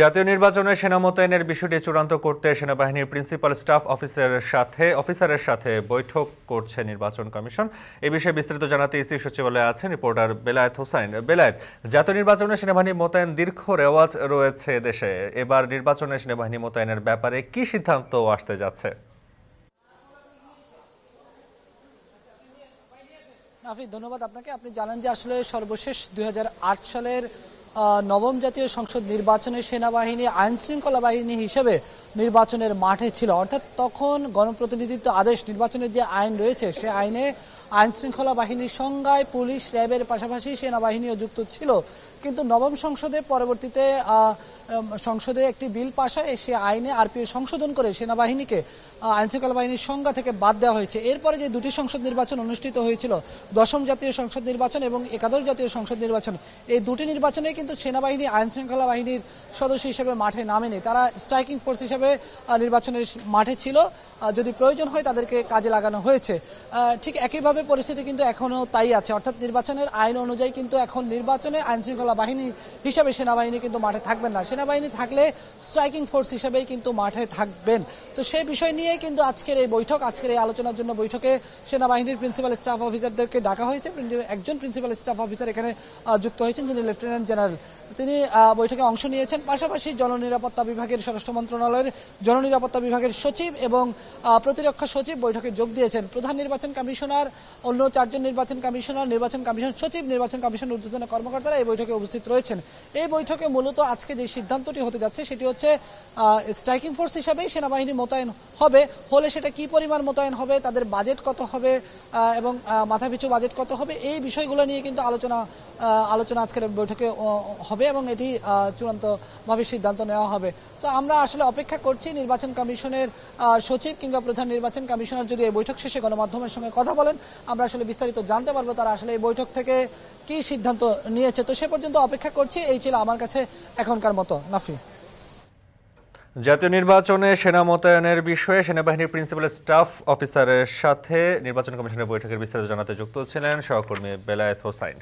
জাতীয় নির্বাচনে সেনা মোতায়েনের বিষয়টি চূড়ান্ত করতে সেনাবাহিনীর প্রিন্সিপাল স্টাফ অফিসারের সাথে বৈঠক করছে নির্বাচন কমিশন। এই বিষয়ে বিস্তারিত জানাতে ইসি সচিবালয়ে আছেন রিপোর্টার বেলায়েত হোসাইন। বেলায়েত, জাতীয় নির্বাচনে সেনাবাহিনী মোতায়েন দীর্ঘ রেওয়াজ রয়েছে দেশে, এবার নির্বাচনে সেনাবাহিনী মোতায়েনের ব্যাপারে কি সিদ্ধান্ত আসতে যাচ্ছে? ধন্যবাদ আপনাকে। আপনি জানেন যে আসলে সর্বশেষ 2008 সালের নবম জাতীয় সংসদ নির্বাচনে সেনাবাহিনী আইনশৃঙ্খলা বাহিনী হিসেবে নির্বাচনের মাঠে ছিল, অর্থাৎ তখন গণপ্রতিনিধিত্ব আদেশ নির্বাচনের যে আইন রয়েছে সে আইনে আইনশৃঙ্খলা বাহিনীর সংজ্ঞায় পুলিশ, র্যাবের পাশাপাশি সেনাবাহিনীও যুক্ত ছিল। কিন্তু নবম সংসদে পরবর্তীতে সংসদে একটি বিল পাস হয়, সে আইনে আরপিও সংশোধন করে সেনাবাহিনীকে আইনশৃঙ্খলা বাহিনীর সংজ্ঞা থেকে বাদ দেওয়া হয়েছে। এরপরে যে দুটি সংসদ নির্বাচন অনুষ্ঠিত হয়েছিল, দশম জাতীয় সংসদ নির্বাচন এবং একাদশ জাতীয় সংসদ নির্বাচন, এই দুটি নির্বাচনে কিন্তু সেনাবাহিনী আইনশৃঙ্খলা বাহিনীর সদস্য হিসেবে মাঠে নামেনি। তারা স্ট্রাইকিং ফোর্স হিসেবে নির্বাচনের মাঠে ছিল, যদি প্রয়োজন হয় তাদেরকে কাজে লাগানো হয়েছে। ঠিক একইভাবে পরিস্থিতি কিন্তু এখনও তাই আছে, অর্থাৎ নির্বাচনের আইন অনুযায়ী কিন্তু এখন নির্বাচনে আইনশৃঙ্খলা বাহিনী হিসেবে সেনাবাহিনী কিন্তু মাঠে থাকবেন না, সেনাবাহিনী থাকলে স্ট্রাইকিং ফোর্স হিসেবেই কিন্তু মাঠে থাকবেন। তো সেই বিষয় নিয়ে কিন্তু আজকের এই বৈঠক, আজকের এই আলোচনার জন্য বৈঠকে সেনাবাহিনীর প্রিন্সিপাল স্টাফ অফিসারদেরকে ডাকা হয়েছে। একজন প্রিন্সিপাল স্টাফ অফিসার এখানে যুক্ত হয়েছেন, যিনি লেফটেন্যান্ট জেনারেল, তিনি বৈঠকে অংশ নিয়েছেন। পাশাপাশি জননিরাপত্তা বিভাগের, স্বরাষ্ট্র মন্ত্রণালয়ের জননিরাপত্তা বিভাগের সচিব এবং প্রতিরক্ষা সচিব বৈঠকে যোগ দিয়েছেন। প্রধান নির্বাচন কমিশনার, অন্য চারজন নির্বাচন কমিশনার, নির্বাচন কমিশন সচিব, নির্বাচন কমিশন ঊর্ধ্বতন কর্মকর্তারা এই বৈঠকে উপস্থিত রয়েছেন। এই বৈঠকে মূলত আজকে যে সিদ্ধান্তটি হতে যাচ্ছে সেটি হচ্ছে স্ট্রাইকিং ফোর্স হিসাবেই সেনাবাহিনী মোতায়েন হবে, হলে সেটা কি পরিমাণ মোতায়েন হবে, তাদের বাজেট কত হবে এবং মাথাপিছু বাজেট কত হবে, এই বিষয়গুলো নিয়ে কিন্তু আলোচনা আজকের বৈঠকে হবে এবং এটি চূড়ান্তভাবে সিদ্ধান্ত নেওয়া হবে। তো আমরা আসলে অপেক্ষা করছি নির্বাচন কমিশনের সচিব কিংবা প্রধান নির্বাচন কমিশনার যদি এই বৈঠক শেষে গণমাধ্যমের সঙ্গে কথা বলেন, আমরা আসলে বিস্তারিত জানতে পারবো তারা আসলে এই বৈঠক থেকে কি সিদ্ধান্ত নিয়েছে। তো সে পর্যন্ত অপেক্ষা করছি। এই ছিল আমার কাছে এখনকার মতো। নাফি, জাতীয় নির্বাচনে সেনা মোতায়েনের বিষয়ে সেনাবাহিনীর প্রিন্সিপাল স্টাফ অফিসারের সাথে নির্বাচন কমিশনের বৈঠকের বিস্তারিত জানাতে যুক্ত ছিলেন সহকর্মী বেলায়েত হোসাইন।